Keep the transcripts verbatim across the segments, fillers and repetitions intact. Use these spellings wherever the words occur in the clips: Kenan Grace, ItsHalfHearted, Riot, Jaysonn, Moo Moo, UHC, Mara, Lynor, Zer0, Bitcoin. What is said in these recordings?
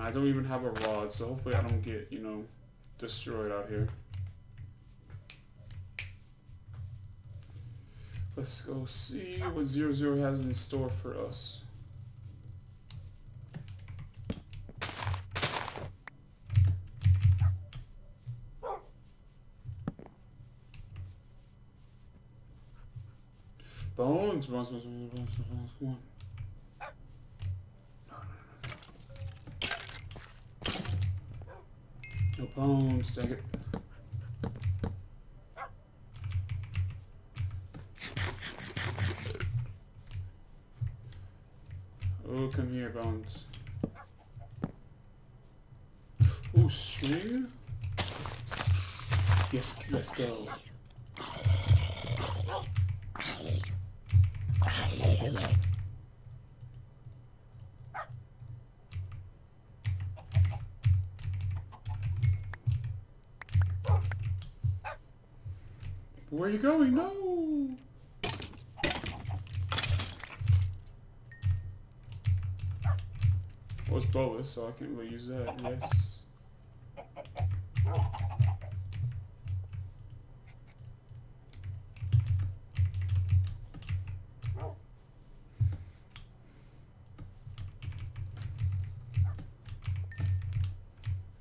I don't even have a rod, so hopefully I don't get, you know, destroyed out here. Let's go see what Zero Zero has in store for us. Bones, bones, bones, bones, bones, bones, bones. No bones, dang it. Oh, come here, bones. Oh, string? Yes, let's go. Where are you going? No! Well, it's boas, so I can't really use that. Yes.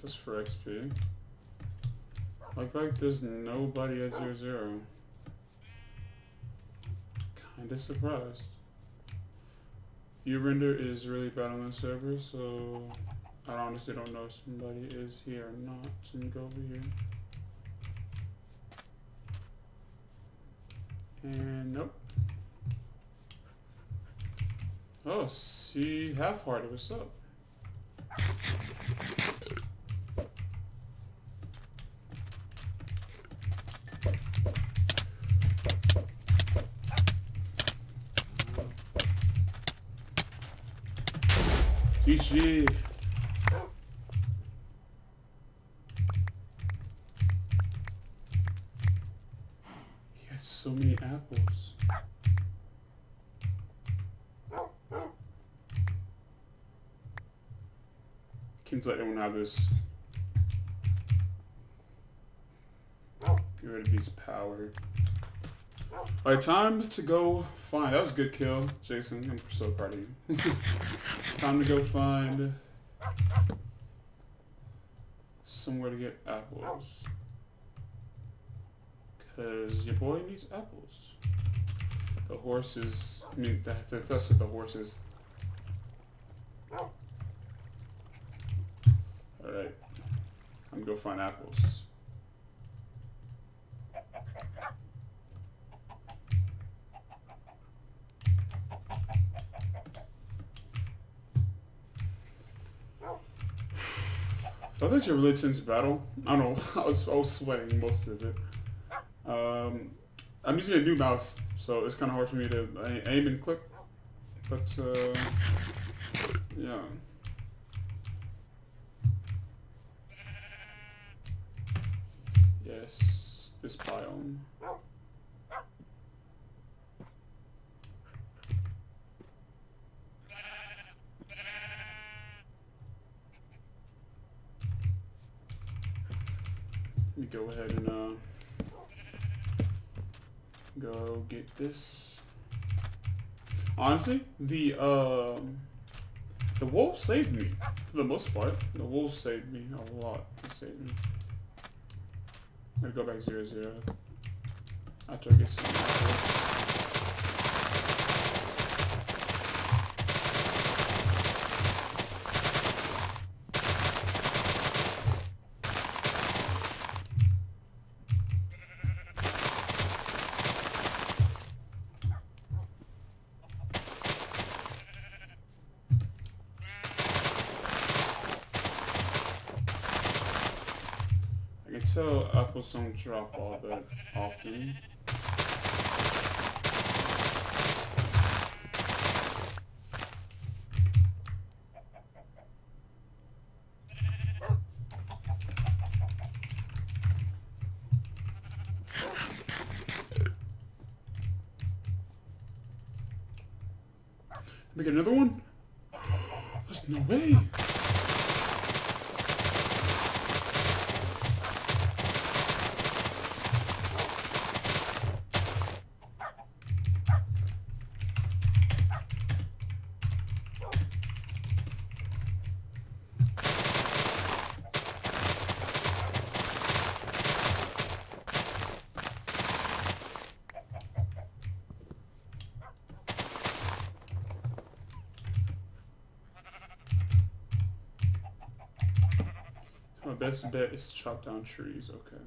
Just for X P. Like, like there's nobody at zero zero. Kinda surprised. U render is really bad on this server, so I honestly don't know if somebody is here or not. So you go over here. And nope. Oh, see, ItsHalfHearted, what's up? G G. He has so many apples. Can't let anyone have this. Get rid of his power. Alright, time to go find. That was a good kill, Jason. I'm so proud of you. Time to go find somewhere to get apples. Cause your boy needs apples. The horses. I mean, that, that, that's what the horses. Alright. I'm gonna go find apples. I was actually really tense battle. I don't know. I was, I was sweating most of it. Um, I'm using a new mouse, so it's kind of hard for me to aim and click. But, uh, yeah. Yes, this biome. Go ahead and uh, go get this. Honestly, the uh, the wolf saved me for the most part. The wolf saved me a lot. It saved me. I'm gonna go back zero zero after I get some So apples don't drop all that often. Make another one? There's no way. best bet is to chop down trees, okay.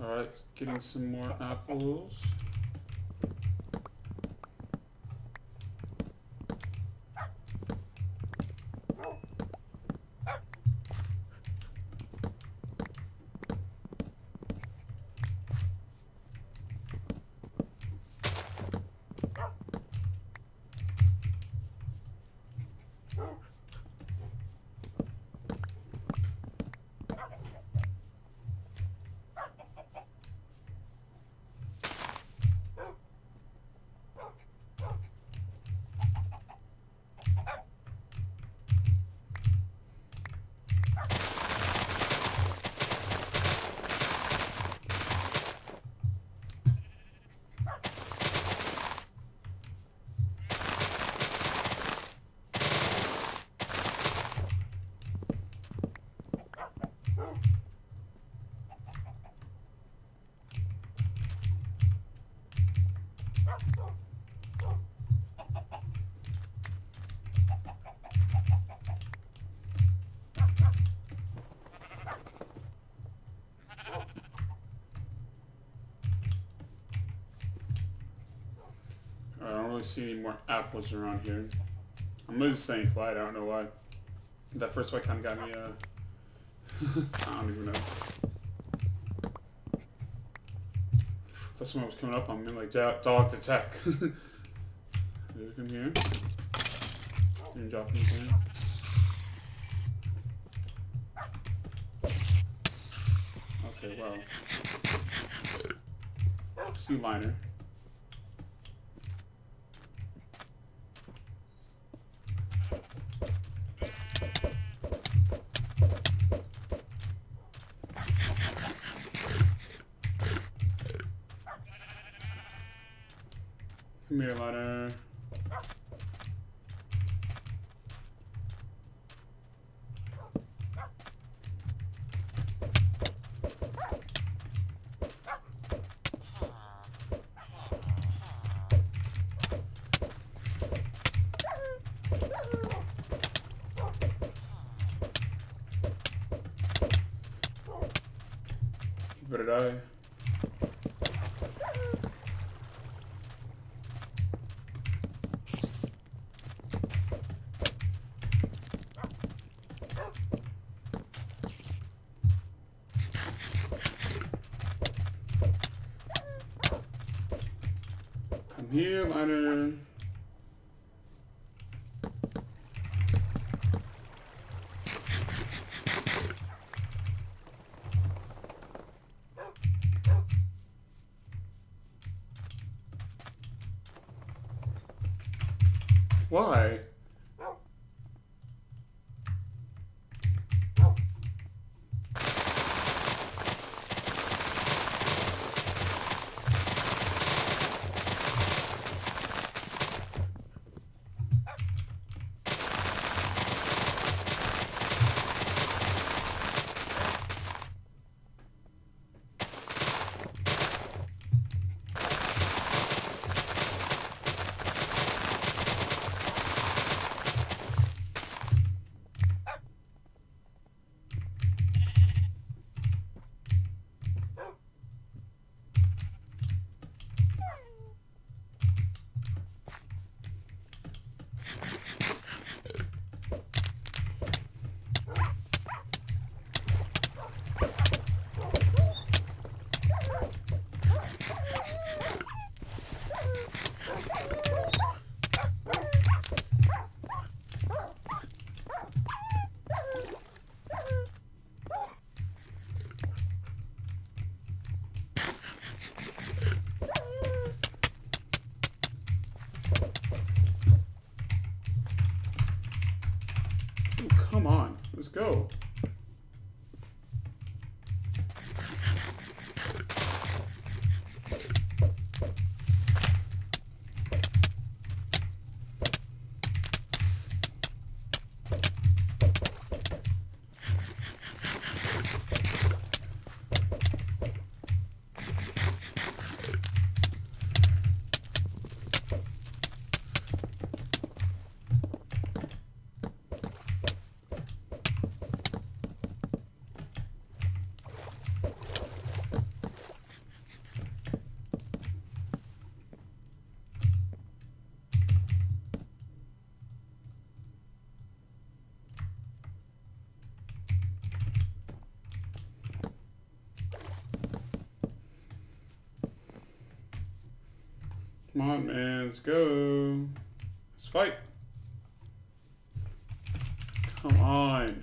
Alright, getting some more apples. See any more apples around here. I'm just staying quiet, I don't know why. That first white kind of got me, uh... I don't even know. I thought someone was coming up on me like, dog attack. Come here. And drop anything. Okay, wow. Sea liner. Come here, Lynor. You better die. Here, Lynor. Why? Come on, let's go. Come on, man, let's go. Let's fight. Come on.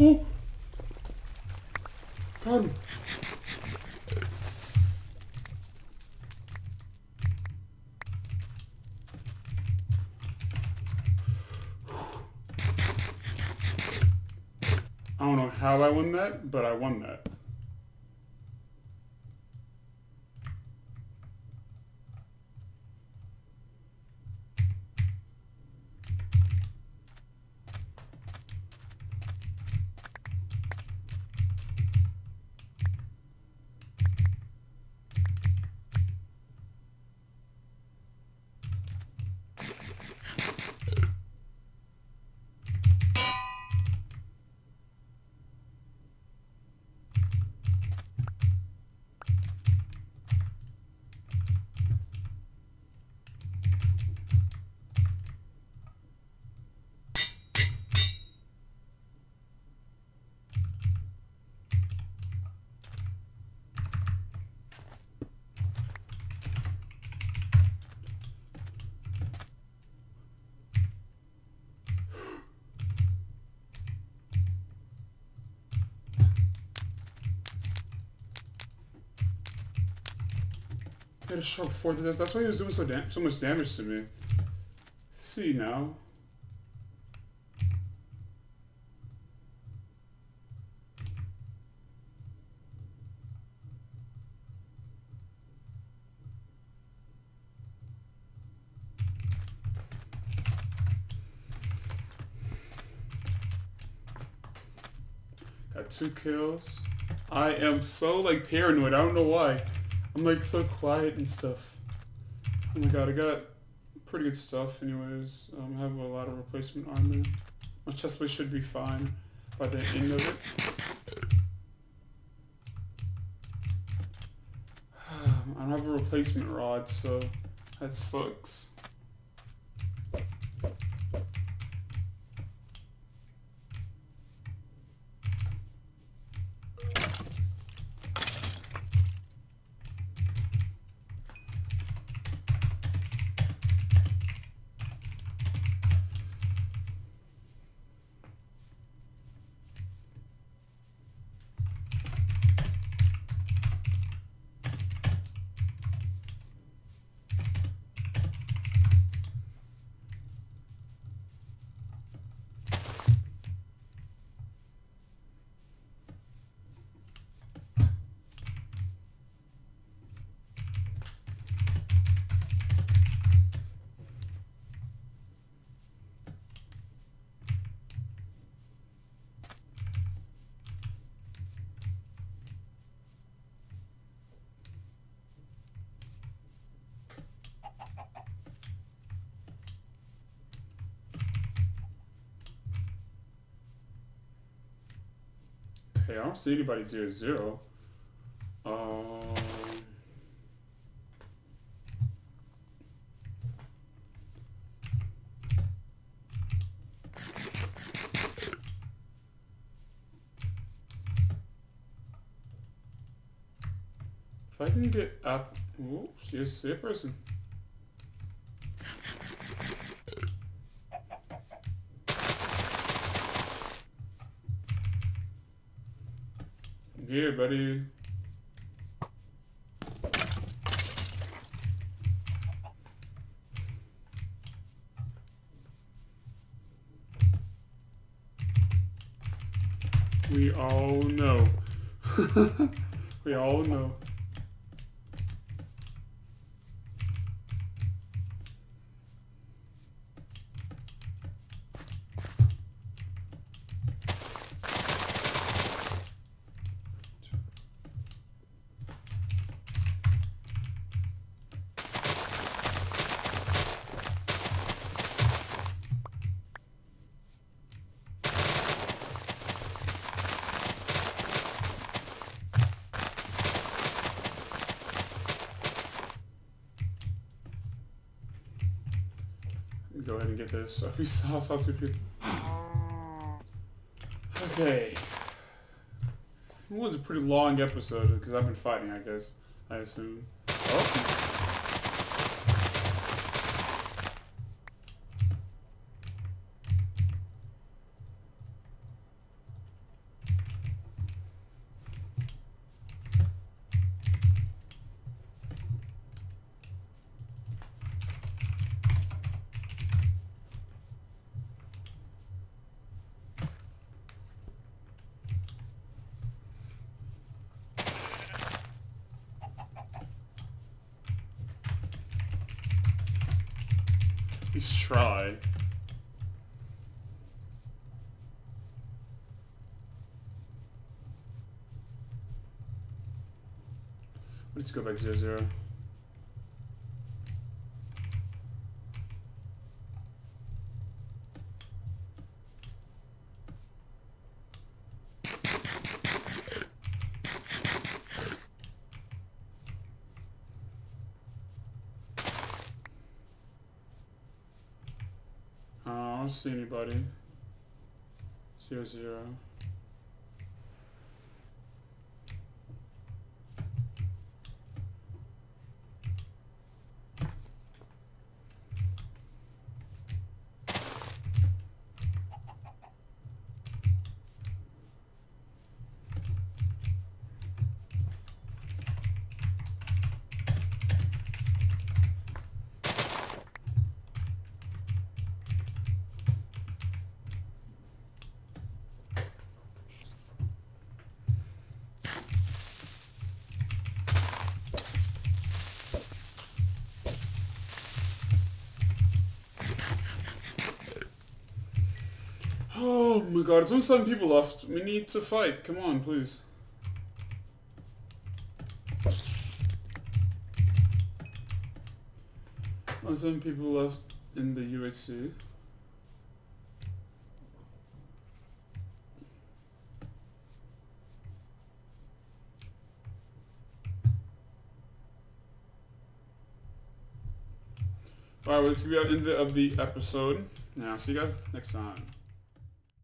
Oh. Got him. I don't know how I won that, but I won that. He had a sharp fork to this. That's why he was doing so da so much damage to me. Let's see now. Got two kills. I am so like paranoid. I don't know why. I'm like so quiet and stuff. Oh my god, I got pretty good stuff anyways. Um, I have a lot of replacement armor. My chest plate should be fine by the end of it. I don't have a replacement rod, so that sucks. Okay, I don't see anybody zero zero. Um, if I can get up, ooh, she's a person. Yeah, buddy. We all know. We all know. Go ahead and get this. I saw two people. Okay. It was a pretty long episode because I've been fighting, I guess. I assume. Oh. Let's try. Let's go back to zero zero. I don't see anybody. Zero zero. Oh my god, it's only seven people left. We need to fight. Come on, please. Only seven people left in the U H C. Alright, well, it's going to be the end of the episode. Now, see you guys next time.